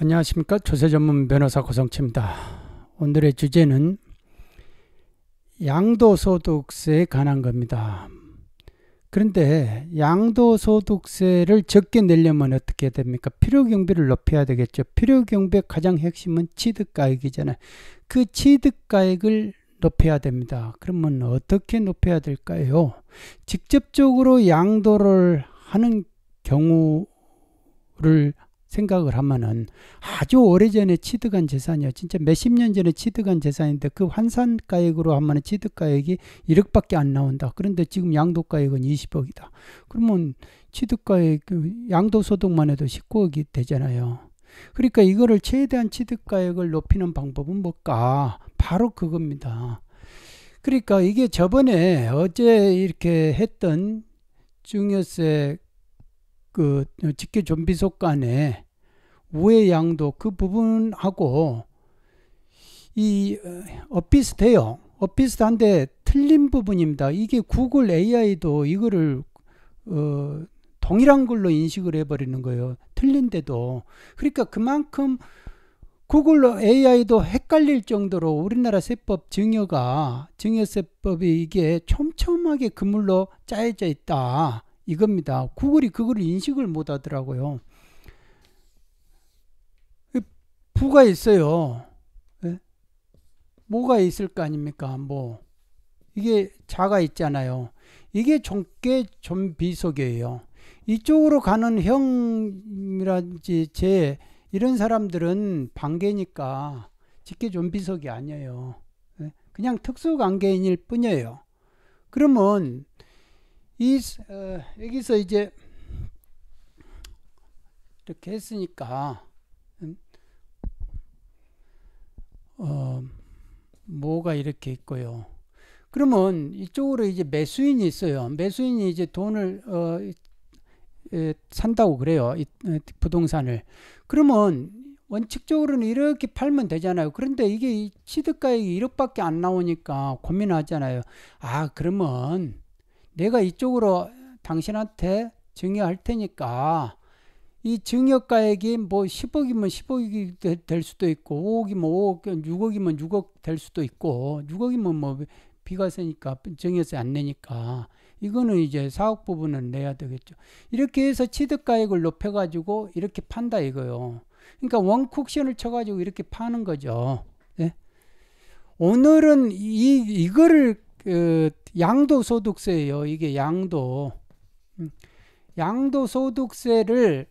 안녕하십니까. 조세전문 변호사 고성치입니다. 오늘의 주제는 양도소득세에 관한 겁니다. 그런데 양도소득세를 적게 내려면 어떻게 해야 됩니까? 필요경비를 높여야 되겠죠. 필요경비의 가장 핵심은 취득가액이잖아요. 그 취득가액을 높여야 됩니다. 그러면 어떻게 높여야 될까요? 직접적으로 양도를 하는 경우를 생각을 하면은 아주 오래전에 취득한 재산이요. 진짜 몇십 년 전에 취득한 재산인데 그 환산가액으로 하면은 취득가액이 1억밖에 안 나온다. 그런데 지금 양도가액은 20억이다. 그러면 취득가액, 양도소득만 해도 19억이 되잖아요. 그러니까 이거를 최대한 취득가액을 높이는 방법은 뭘까? 바로 그겁니다. 그러니까 이게 저번에 어제 이렇게 했던 증여세 그 직계 존비속 간의 우회 양도 그 부분하고 이 엇비슷해요. 엇비슷한데 틀린 부분입니다. 이게 구글 AI도 이거를 동일한 걸로 인식을 해버리는 거예요. 틀린데도. 그러니까 그만큼 구글 AI도 헷갈릴 정도로 우리나라 세법 증여세법이 이게 촘촘하게 그물로 짜여져 있다. 이겁니다. 구글이 그걸 인식을 못 하더라고요. 부가 있어요. 네? 뭐가 있을 거 아닙니까? 뭐 이게 자가 있잖아요. 이게 종계 존비속이에요. 이쪽으로 가는 형이라든지 제 이런 사람들은 반개니까 직계 존비속이 아니에요. 네? 그냥 특수관계인일 뿐이에요. 그러면 여기서 이제 이렇게 했으니까 뭐가 이렇게 있고요. 그러면 이쪽으로 이제 매수인이 있어요. 매수인이 이제 돈을 산다고 그래요. 부동산을. 그러면 원칙적으로는 이렇게 팔면 되잖아요. 그런데 이게 취득가액이 1억밖에 안 나오니까 고민하잖아요. 아, 그러면 내가 이쪽으로 당신한테 증여할 테니까 이 증여가액이 뭐 10억이면 10억이 될 수도 있고 5억이면 5억, 6억이면 6억 될 수도 있고 6억이면 뭐 비과세니까 증여세 안 내니까 이거는 이제 4억 부분은 내야 되겠죠. 이렇게 해서 취득가액을 높여가지고 이렇게 판다 이거요. 그러니까 원쿡션을 쳐가지고 이렇게 파는 거죠. 네? 오늘은 이거를 양도소득세예요. 이게 양도소득세를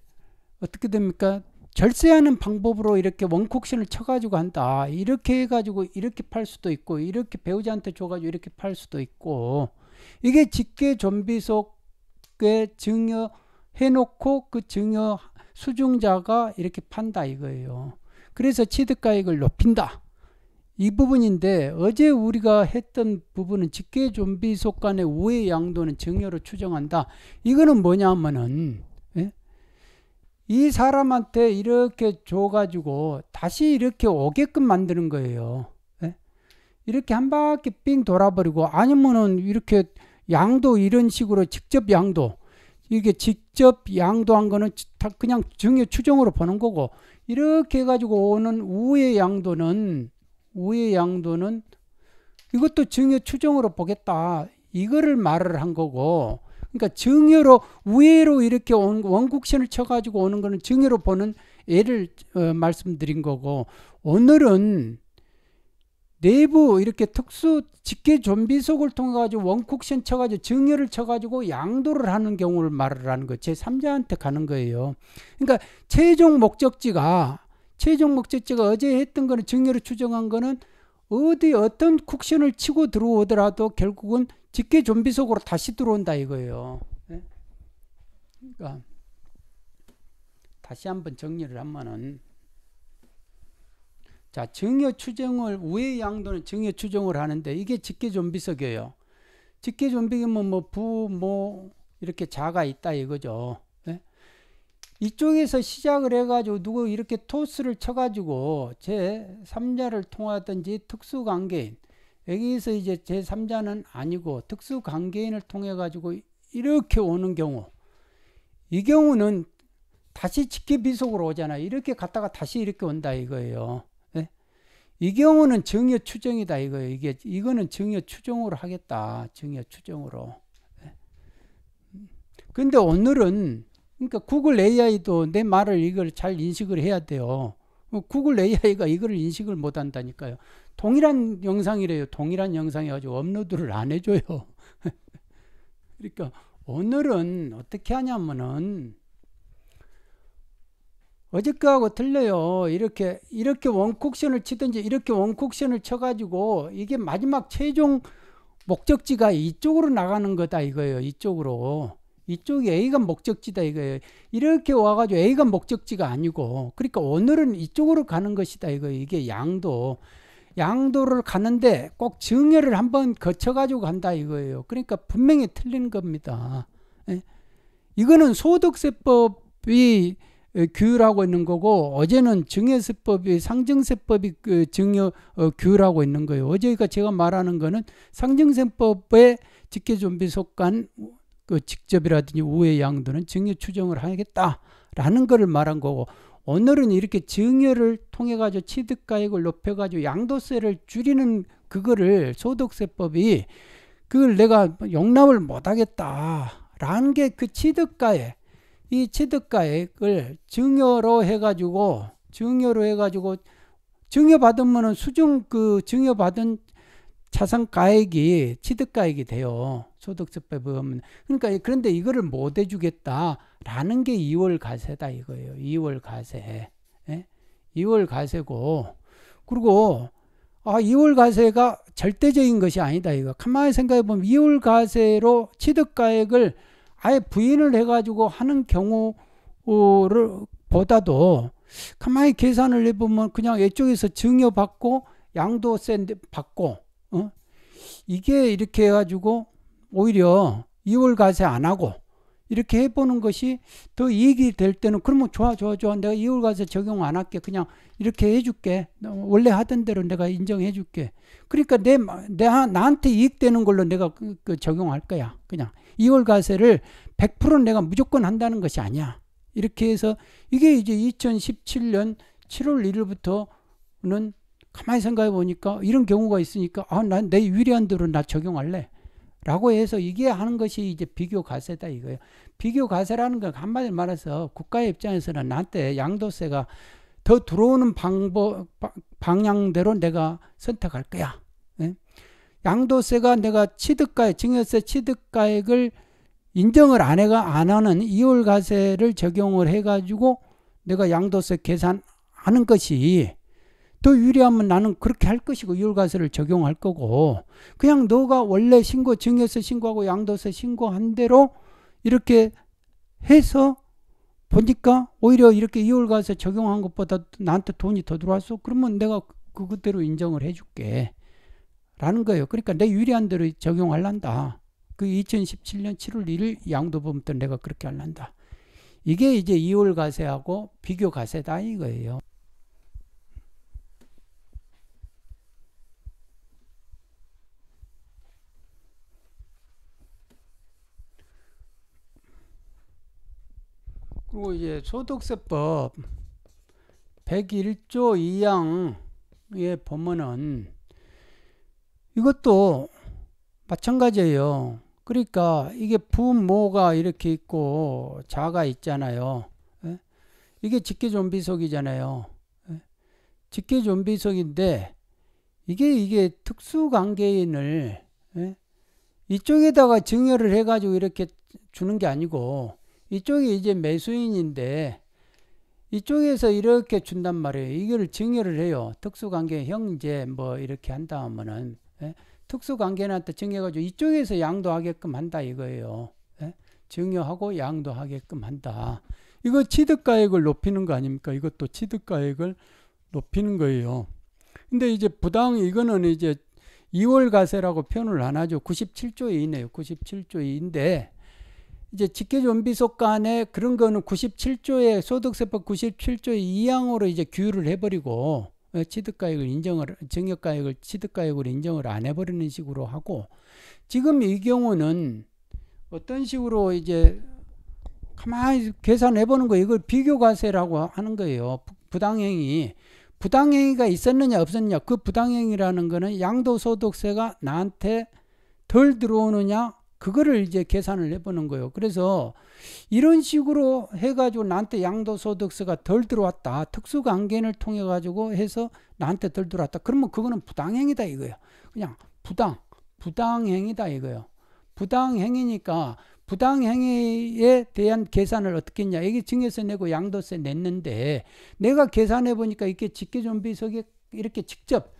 어떻게 됩니까? 절세하는 방법으로 이렇게 원쿡션을 쳐가지고 한다. 이렇게 해가지고 이렇게 팔 수도 있고 이렇게 배우자한테 줘가지고 이렇게 팔 수도 있고 이게 직계존비속에 증여해놓고 그 증여 수중자가 이렇게 판다 이거예요. 그래서 취득가액을 높인다. 이 부분인데 어제 우리가 했던 부분은 직계존비속 간의 우회 양도는 증여로 추정한다. 이거는 뭐냐 하면은 이 사람한테 이렇게 줘가지고 다시 이렇게 오게끔 만드는 거예요. 예? 이렇게 한 바퀴 삥 돌아버리고 아니면은 이렇게 양도 이런 식으로 직접 양도 이게 직접 양도한 거는 그냥 증여 추정으로 보는 거고 이렇게 해가지고 오는 우회 양도는 이것도 증여 추정으로 보겠다. 이거를 말을 한 거고 그러니까 증여로 우회로 이렇게 온 원국선을 쳐가지고 오는 거는 증여로 보는 예를 말씀드린 거고 오늘은 내부 이렇게 특수 직계 존비속을 통해 가지고 원국선 쳐가지고 증여를 쳐가지고 양도를 하는 경우를 말을 하는 거예요. 제3자한테 가는 거예요. 그러니까 최종 목적지가 어제 했던 거는 증여로 추정한 거는 어디 어떤 쿡션을 치고 들어오더라도 결국은 직계 존비속으로 다시 들어온다 이거예요. 네? 그러니까 다시 한번 정리를 하면은 자 증여 추정을 우회 양도는 증여 추정을 하는데 이게 직계 존비속이에요. 직계 존비면 뭐 이렇게 자가 있다 이거죠. 이쪽에서 시작을 해가지고 누구 이렇게 토스를 쳐가지고 제3자를 통하든지 특수관계인 여기서 이제 제3자는 아니고 특수관계인을 통해 가지고 이렇게 오는 경우 이 경우는 다시 직계비속으로 오잖아요. 이렇게 갔다가 다시 이렇게 온다 이거예요. 예? 이 경우는 증여 추정이다 이거예요. 이거는 증여 추정으로 하겠다. 증여 추정으로. 예? 근데 오늘은 그러니까 구글 AI도 내 말을 이걸 잘 인식을 해야 돼요. 구글 AI가 이걸 인식을 못 한다니까요. 동일한 영상이래요. 동일한 영상이 가지고 업로드를 안 해줘요. 그러니까 오늘은 어떻게 하냐면은 어저께하고 틀려요. 이렇게 원쿡션을 치든지 이렇게 원쿡션을 쳐가지고 이게 마지막 최종 목적지가 이쪽으로 나가는 거다 이거예요. 이쪽으로. 이쪽이 A가 목적지다 이거예요. 이렇게 와가지고 A가 목적지가 아니고, 그러니까 오늘은 이쪽으로 가는 것이다 이거예요. 이게 양도를 가는데 꼭 증여를 한번 거쳐가지고 간다 이거예요. 그러니까 분명히 틀린 겁니다. 예? 이거는 소득세법이 규율하고 있는 거고, 어제는 증여세법이 상증세법이 증여 규율하고 있는 거예요. 어제가 제가 말하는 거는 상증세법의 직계존비속간 그 직접이라든지 우회 양도는 증여 추정을 하겠다라는 것을 말한 거고, 오늘은 이렇게 증여를 통해 가지고 취득가액을 높여 가지고 양도세를 줄이는 그거를 소득세법이 그걸 내가 용납을 못 하겠다라는 게 그 취득가액, 이 취득가액을 증여로 해가지고 증여받으면은 수중 그 증여받은 자산가액이 취득가액이 돼요. 소득세법에 보면. 그러니까 그런데 이거를 못 해주겠다라는 게 2월 과세다 이거예요. 2월 과세. 예? 2월 과세고, 그리고 2월 과세가 절대적인 것이 아니다 이거. 가만히 생각해 보면 2월 과세로 취득가액을 아예 부인을 해가지고 하는 경우를 보다도 가만히 계산을 해보면 그냥 이쪽에서 증여받고 양도세 받고 이게 이렇게 해가지고 오히려 2월 과세 안 하고 이렇게 해보는 것이 더 이익이 될 때는 그러면 좋아 내가 2월 과세 적용 안 할게, 그냥 이렇게 해줄게, 원래 하던 대로 내가 인정해줄게, 그러니까 나한테 이익되는 걸로 내가 그 적용할 거야. 그냥 2월 과세를 100% 내가 무조건 한다는 것이 아니야. 이렇게 해서 이게 이제 2017년 7월 1일부터는 가만히 생각해 보니까 이런 경우가 있으니까 난 내 유리한 대로 나 적용할래 라고 해서 이게 하는 것이 이제 비교 과세다 이거예요. 비교 과세라는 건 한마디로 말해서 국가의 입장에서는 나한테 양도세가 더 들어오는 방향대로 내가 선택할 거야. 예? 양도세가 내가 취득가액, 증여세 취득가액을 인정을 안 하는 2월 과세를 적용을 해가지고 내가 양도세 계산하는 것이 더 유리하면 나는 그렇게 할 것이고 2월 과세를 적용할 거고, 그냥 너가 원래 증여세 신고하고 양도세 신고한 대로 이렇게 해서 보니까 오히려 이렇게 2월 과세 적용한 것보다 나한테 돈이 더 들어왔어. 그러면 내가 그것대로 인정을 해줄게 라는 거예요. 그러니까 내 유리한 대로 적용하란다. 그 2017년 7월 1일 양도부부터 내가 그렇게 하란다. 이게 이제 2월 과세하고 비교 과세다 이거예요. 그리고 이제 소득세법 101조 2항의 법문은 이것도 마찬가지예요. 그러니까 이게 부모가 이렇게 있고 자가 있잖아요. 이게 직계존비속이잖아요. 직계존비속인데 이게 특수관계인을 이쪽에다가 증여를 해가지고 이렇게 주는 게 아니고 이쪽이 이제 매수인인데 이쪽에서 이렇게 준단 말이에요. 이걸 증여를 해요. 특수관계 형제 뭐 이렇게 한다 하면은 특수관계인한테 증여해가지고 이쪽에서 양도하게끔 한다 이거예요. 증여하고 양도하게끔 한다. 이거 취득가액을 높이는 거 아닙니까? 이것도 취득가액을 높이는 거예요. 근데 이제 이거는 이제 2월 과세라고 표현을 안 하죠. 97조 2이네요. 97조 2인데 이제 직계존비속 간에 그런 거는 97조의 소득세법 97조의 2항으로 이제 규율을 해버리고 취득가액을 증여가액을 취득가액으로 인정을 안 해버리는 식으로 하고, 지금 이 경우는 어떤 식으로 이제 가만히 계산해보는 거예요. 이걸 비교과세라고 하는 거예요. 부당행위. 부당행위가 있었느냐 없었느냐. 그 부당행위라는 거는 양도소득세가 나한테 덜 들어오느냐 그거를 이제 계산을 해보는 거예요. 그래서 이런 식으로 해가지고 나한테 양도소득세가 덜 들어왔다. 특수관계인을 통해 가지고 해서 나한테 덜 들어왔다. 그러면 그거는 부당행위다 이거예요. 그냥 부당행위다 이거예요. 부당행위니까 부당행위에 대한 계산을 어떻게 했냐. 이게 증여세 내고 양도세 냈는데 내가 계산해 보니까 이렇게 직계존비속에 이렇게 직접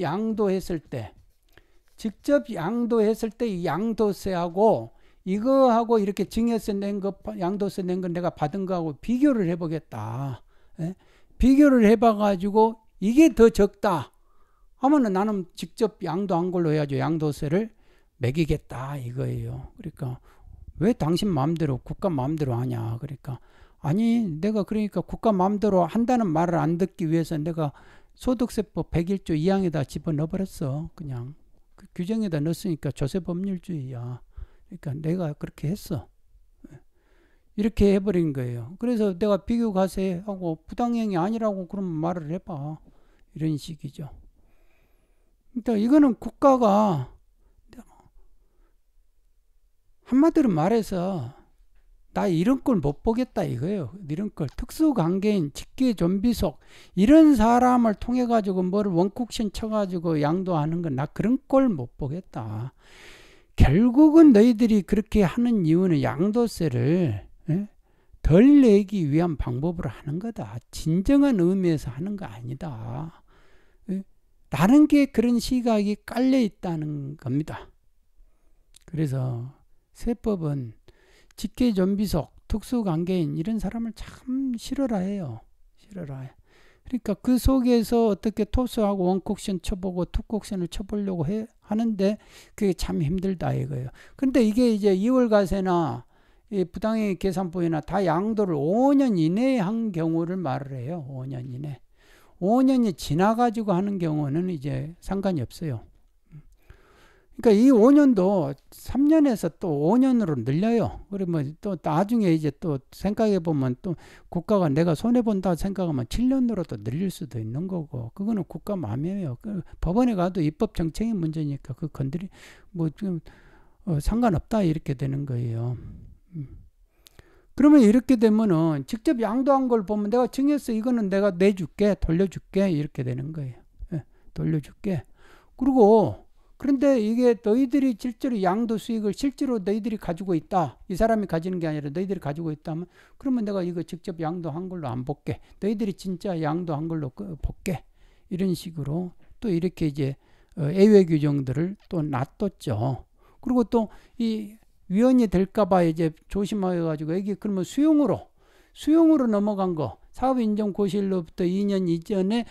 양도했을 때 이 양도세하고 이거하고 이렇게 증여세 낸 거 양도세 낸 거 내가 받은 거하고 비교를 해 보겠다. 비교를 해 봐 가지고 이게 더 적다 하면은 나는 직접 양도한 걸로 해야죠. 양도세를 매기겠다 이거예요. 그러니까 왜 당신 마음대로 국가 마음대로 하냐. 그러니까 아니 내가 그러니까 국가 마음대로 한다는 말을 안 듣기 위해서 내가 소득세법 101조 2항에다 집어넣어 버렸어. 그냥 그 규정에다 넣었으니까 조세법률주의야. 그러니까 내가 그렇게 했어. 이렇게 해버린 거예요. 그래서 내가 비교과세하고 부당행위 아니라고 그러면 말을 해봐. 이런 식이죠. 그러니까 이거는 국가가 한마디로 말해서 나 이런 걸 못 보겠다 이거예요. 이런 걸 특수관계인 직계존비속 이런 사람을 통해 가지고 뭐를 원국신 쳐 가지고 양도하는 건 나 그런 걸 못 보겠다. 결국은 너희들이 그렇게 하는 이유는 양도세를 덜 내기 위한 방법으로 하는 거다. 진정한 의미에서 하는 거 아니다. 다른 게 그런 시각이 깔려 있다는 겁니다. 그래서 세법은 직계존비속, 특수관계인 이런 사람을 참 싫어라 해요. 싫어라 해요. 그러니까 그 속에서 어떻게 토수하고 원곡션 쳐보고 투곡션을 쳐보려고 하는데 그게 참 힘들다 이거예요. 근데 이게 이제 2월과세나 부당행위 계산법이나 다 양도를 5년 이내에 한 경우를 말을 해요. 5년 이내. 5년이 지나가지고 하는 경우는 이제 상관이 없어요. 그러니까 이 5년도 3년에서 또 5년으로 늘려요. 그러면 또 나중에 이제 또 생각해 보면 또 국가가 내가 손해 본다 생각하면 7년으로 또 늘릴 수도 있는 거고 그거는 국가 마음이에요. 그 법원에 가도 입법 정책의 문제니까 그 건드리 뭐 좀 상관없다 이렇게 되는 거예요. 그러면 이렇게 되면은 직접 양도한 걸 보면 내가 증여세 이거는 내가 내줄게 돌려줄게 이렇게 되는 거예요. 예, 돌려줄게. 그리고 그런데 이게 너희들이 실제로 양도 수익을 실제로 너희들이 가지고 있다. 이 사람이 가지는 게 아니라 너희들이 가지고 있다면 그러면 내가 이거 직접 양도한 걸로 안 볼게. 너희들이 진짜 양도한 걸로 볼게. 이런 식으로 또 이렇게 이제 예외 규정들을 또 놔뒀죠. 그리고 또 이 위헌이 될까봐 이제 조심해가지고 이게 그러면 수용으로 넘어간 거 사업인정 고시일로부터 2년 이전에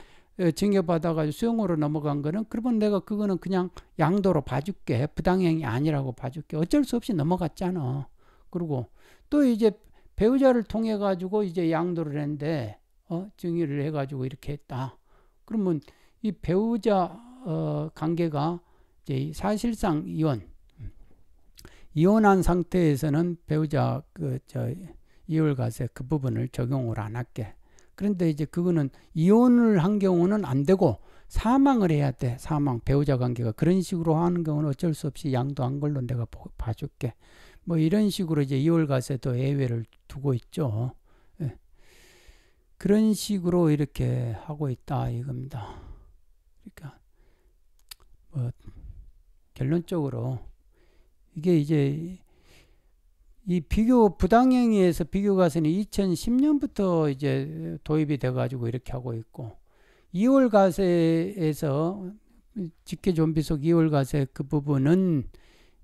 증여받아가지고 수용으로 넘어간 거는 그러면 내가 그거는 그냥 양도로 봐줄게. 부당행위 아니라고 봐줄게. 어쩔 수 없이 넘어갔잖아. 그리고 또 이제 배우자를 통해 가지고 이제 양도를 했는데 증여를 해가지고 이렇게 했다. 그러면 이 배우자 관계가 이제 사실상 이혼한 상태에서는 배우자 이월과세 그 부분을 적용을 안 할게. 그런데 이제 그거는 이혼을 한 경우는 안 되고 사망을 해야 돼. 사망 배우자 관계가 그런 식으로 하는 경우는 어쩔 수 없이 양도한 걸로 내가 봐줄게. 뭐 이런 식으로 이제 이월과세도 예외를 두고 있죠. 예. 그런 식으로 이렇게 하고 있다 이겁니다. 그러니까 뭐 결론적으로 이게 이제 이 부당행위에서 비교과세는 2010년부터 이제 도입이 돼가지고 이렇게 하고 있고, 2월과세에서 직계존비속 2월과세 그 부분은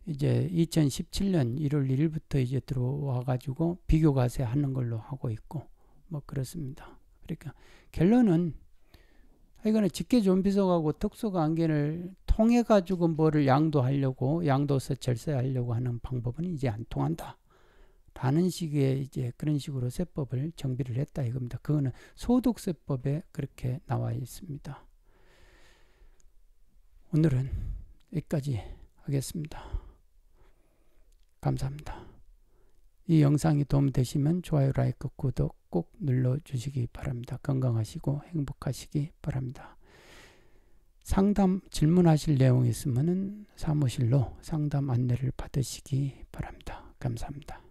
이제 2017년 1월 1일부터 이제 들어와가지고 비교과세 하는 걸로 하고 있고, 뭐 그렇습니다. 그러니까 결론은 이거는 직계존비속하고 특수관계를 통해가지고 뭐를 양도하려고, 양도세 절세하려고 하는 방법은 이제 안 통한다. 라는 식의 이제 그런 식으로 세법을 정비를 했다 이겁니다. 그거는 소득세법에 그렇게 나와 있습니다. 오늘은 여기까지 하겠습니다. 감사합니다. 이 영상이 도움되시면 좋아요, 라이크, 구독 꼭 눌러주시기 바랍니다. 건강하시고 행복하시기 바랍니다. 상담, 질문하실 내용이 있으면 사무실로 상담 안내를 받으시기 바랍니다. 감사합니다.